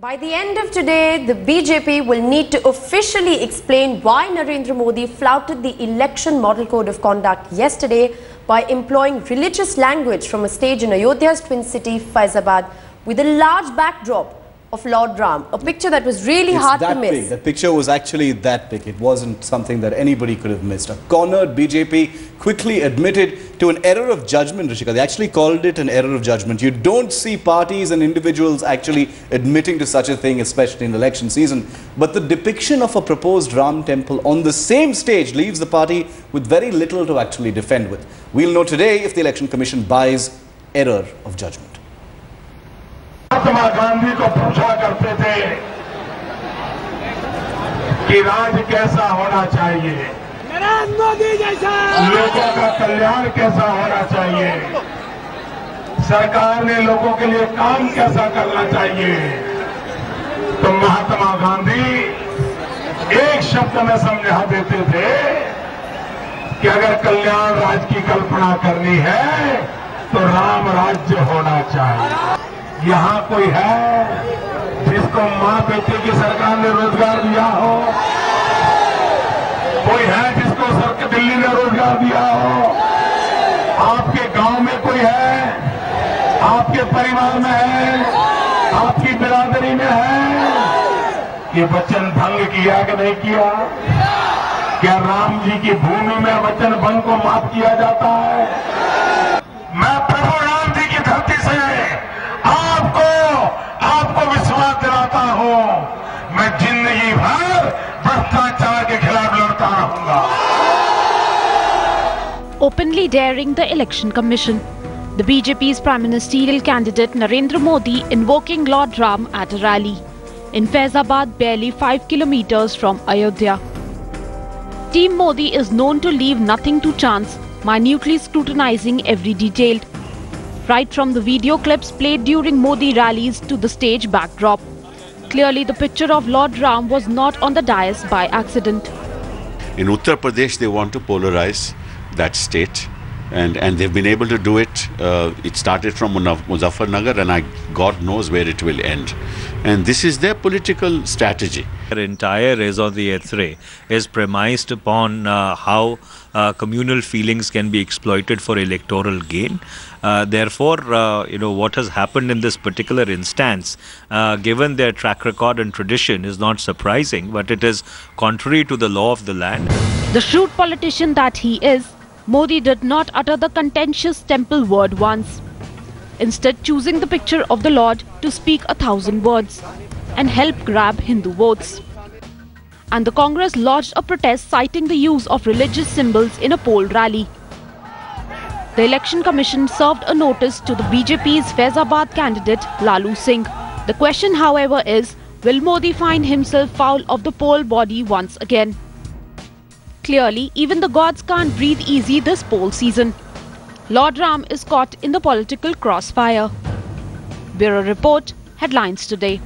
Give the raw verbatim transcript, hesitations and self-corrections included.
By the end of today, the B J P will need to officially explain why Narendra Modi flouted the election model code of conduct yesterday by employing religious language from a stage in Ayodhya's twin city, Faizabad, with a large backdrop of Lord Ram, a picture that was really it's hard that to miss. Big. The picture was actually that big. It wasn't something that anybody could have missed. A cornered B J P quickly admitted to an error of judgment, Rishika. They actually called it an error of judgment. You don't see parties and individuals actually admitting to such a thing, especially in election season. But the depiction of a proposed Ram temple on the same stage leaves the party with very little to actually defend with. We'll know today if the Election Commission buys error of judgment. Mahatma Gandhi को पूछा करते थे कि राज कैसा होना चाहिए, नरेंद्र मोदी जैसा, लोगों का कल्याण कैसा होना चाहिए, सरकार ने लोगों के लिए काम कैसा करना चाहिए। तो महात्मा गांधी एक शब्द में समझा देते थे कि अगर कल्याण राज की कल्पना करनी है तो राम राज्य होना चाहिए। यहाँ कोई है जिसको माँ बेटे की सरकार ने रोजगार दिया हो? कोई है जिसको सरकार दिल्ली ने रोजगार दिया हो? आपके गांव में कोई है? आपके परिवार में है? आपकी बिरादरी में है? ये वचन भंग किया कि नहीं किया? क्या राम जी की भूमि में वचन भंग को माफ किया जाता है? मैं प्रभु राम जी की धरती से आपको आपको विश्वास दिलाता हूं, मैं जिंदगी भर भ्रष्टाचार के खिलाफ लड़ता रहूंगा। Openly daring the Election Commission, the B J P's prime ministerial candidate Narendra Modi invoking Lord Ram at a rally in Faizabad, barely five kilometers from Ayodhya. Team Modi is known to leave nothing to chance, minutely scrutinizing every detail, right from the video clips played during Modi rallies to the stage backdrop. Clearly, the picture of Lord Ram was not on the dais by accident. In Uttar Pradesh, they want to polarize that state, and, and they've been able to do it. Uh, it started from Muzaffar Nagar, and I, God knows where it will end. And this is their political strategy. Their entire raison d'etre is premised upon uh, how uh, communal feelings can be exploited for electoral gain. Uh, therefore, uh, you know, what has happened in this particular instance, uh, given their track record and tradition, is not surprising, but it is contrary to the law of the land. The shrewd politician that he is, Modi did not utter the contentious temple word once, instead choosing the picture of the Lord to speak a thousand words and help grab Hindu votes. And the Congress lodged a protest citing the use of religious symbols in a poll rally. The Election Commission served a notice to the B J P's Faizabad candidate Lalu Singh. The question, however, is will Modi find himself foul of the poll body once again? Clearly, even the gods can't breathe easy this poll season. Lord Ram is caught in the political crossfire. Bureau Report, Headlines Today.